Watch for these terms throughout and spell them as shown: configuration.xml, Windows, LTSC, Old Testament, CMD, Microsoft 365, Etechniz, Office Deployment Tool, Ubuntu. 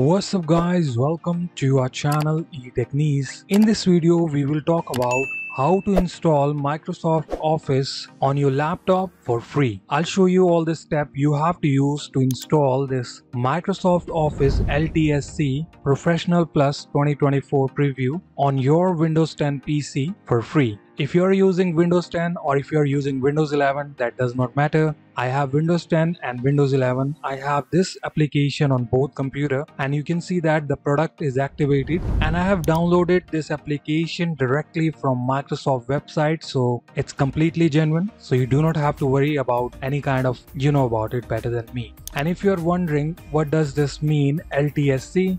What's up guys, welcome to our channel Etechniz. In this video we will talk about how to install Microsoft Office on your laptop for free. I'll show you all the steps you have to use to install this Microsoft Office LTSC Professional Plus 2024 Preview on your Windows 10 PC for free. If you're using Windows 10 or if you're using Windows 11, that does not matter. I have Windows 10 and Windows 11. I have this application on both computers, and you can see that the product is activated and I have downloaded this application directly from Microsoft website, so it's completely genuine, so you do not have to worry about any kind of, you know about it better than me. And if you're wondering what does this mean, LTSC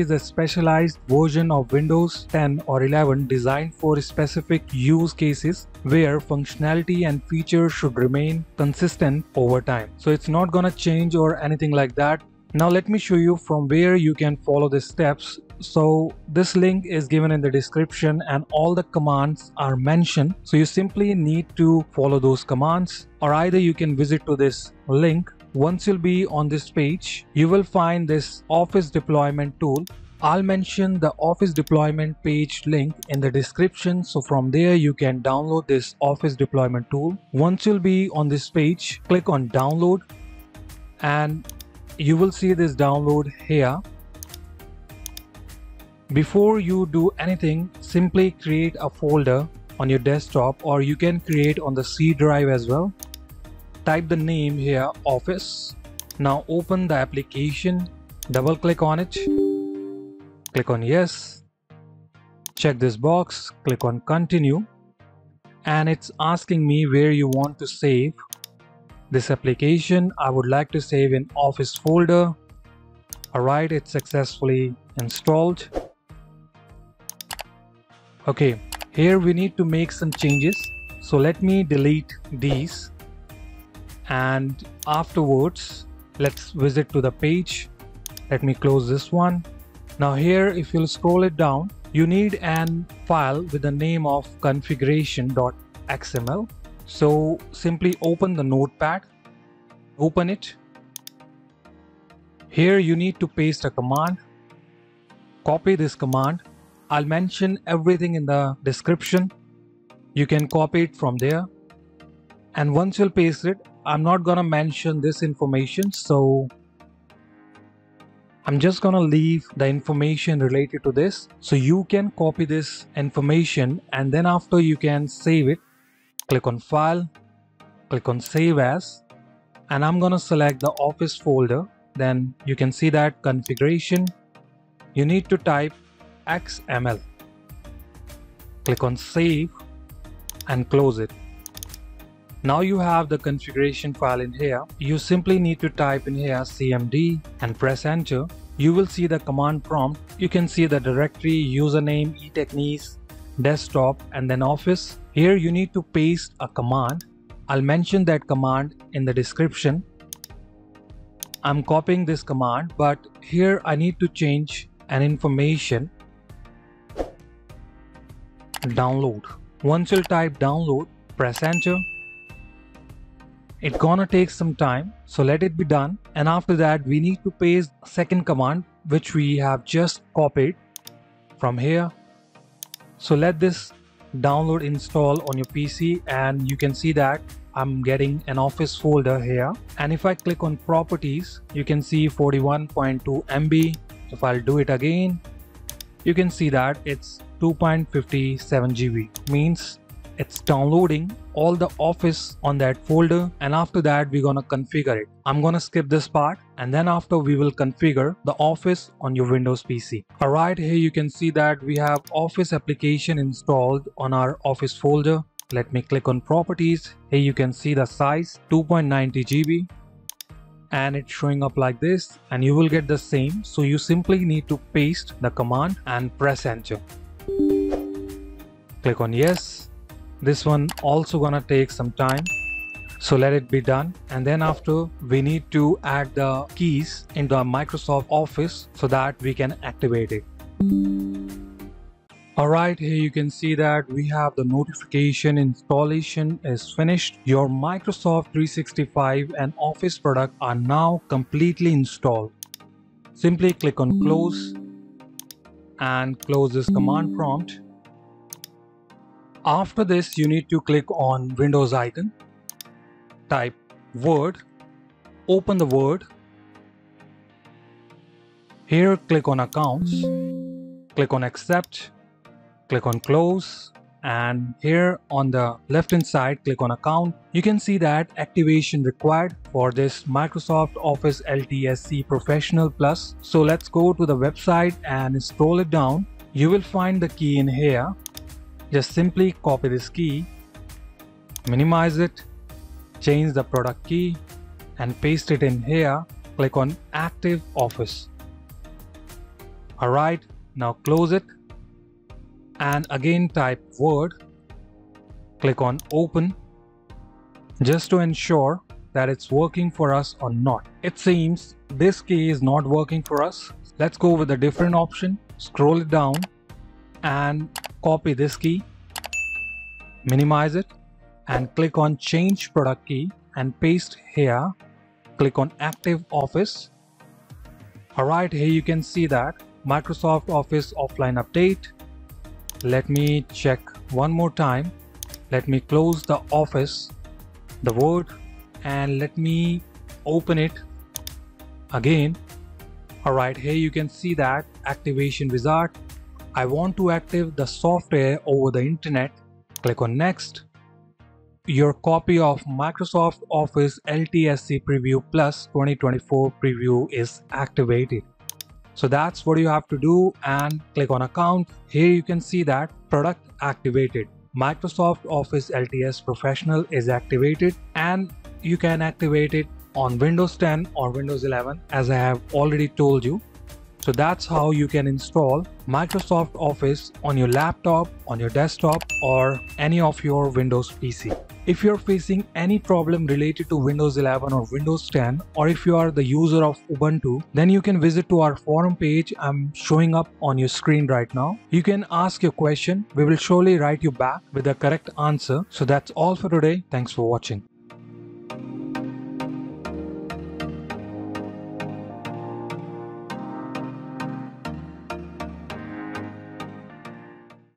is a specialized version of Windows 10 or 11 designed for specific use cases where functionality and features should remain consistent over time. So it's not gonna change or anything like that. Now let me show you from where you can follow the steps. So this link is given in the description and all the commands are mentioned. So you simply need to follow those commands, or either you can visit to this link. Once you'll be on this page, you will find this Office Deployment Tool. I'll mention the Office Deployment page link in the description. So from there, you can download this Office Deployment Tool. Once you'll be on this page, click on Download and you will see this download here. Before you do anything, simply create a folder on your desktop, or you can create on the C drive as well. Type the name here, Office. Now open the application, double click on it, click on yes, check this box, click on continue, and it's asking me where you want to save this application. I would like to save in Office folder. Alright, it's successfully installed. Okay, here we need to make some changes. So let me delete these. And afterwards, let's visit to the page. Let me close this one. Now here, if you'll scroll it down, you need an file with the name of configuration.xml. So simply open the notepad, open it. Here you need to paste a command, copy this command. I'll mention everything in the description. You can copy it from there. And once you'll paste it, I'm not gonna mention this information, so I'm just gonna leave the information related to this. So you can copy this information and then after you can save it. Click on File, click on Save As, and I'm gonna select the Office folder. Then you can see that configuration. You need to type XML. Click on Save and close it. Now you have the configuration file in here. You simply need to type in here CMD and press enter. You will see the command prompt. You can see the directory, username, Etechniz, desktop, and then Office. Here you need to paste a command. I'll mention that command in the description. I'm copying this command, but here I need to change an information. Download. Once you'll type download, press enter. It's gonna take some time, so let it be done. And after that, we need to paste the second command, which we have just copied from here. So let this download install on your PC, and you can see that I'm getting an Office folder here. And if I click on properties, you can see 41.2 MB. If I'll do it again, you can see that it's 2.57 GB. Means it's downloading all the Office on that folder, and after that we're gonna configure it. I'm gonna skip this part, and then after we will configure the Office on your Windows PC. Alright, here you can see that we have Office application installed on our Office folder. Let me click on properties. Here you can see the size 2.90 GB, and it's showing up like this, and you will get the same. So you simply need to paste the command and press enter. Click on yes. This one also gonna take some time, so let it be done. And then after, we need to add the keys into our Microsoft Office so that we can activate it. Alright, here you can see that we have the notification installation is finished. Your Microsoft 365 and Office product are now completely installed. Simply click on close and close this command prompt. After this, you need to click on Windows icon, type Word, open the Word. Here click on Accounts, click on Accept, click on Close, and here on the left hand side click on Account. You can see that activation required for this Microsoft Office LTSC Professional Plus. So let's go to the website and scroll it down. You will find the key in here. Just simply copy this key, minimize it, change the product key and paste it in here. Click on Active Office. Alright, now close it and again type Word. Click on Open just to ensure that it's working for us or not. It seems this key is not working for us. Let's go with a different option, scroll it down and copy this key, minimize it and click on Change Product Key and paste here. Click on Active Office. Alright, here you can see that Microsoft Office Offline Update. Let me check one more time. Let me close the Office, the Word, and let me open it again. Alright, here you can see that activation wizard. I want to activate the software over the internet. Click on Next. Your copy of Microsoft Office LTSC Preview Plus 2024 Preview is activated. So that's what you have to do and click on Account. Here you can see that Product Activated. Microsoft Office LTS Professional is activated and you can activate it on Windows 10 or Windows 11 as I have already told you. So that's how you can install Microsoft Office on your laptop, on your desktop, or any of your Windows PC. If you're facing any problem related to Windows 11 or Windows 10, or if you are the user of Ubuntu, then you can visit to our forum page. I'm showing up on your screen right now. You can ask your question. We will surely write you back with the correct answer. So that's all for today. Thanks for watching.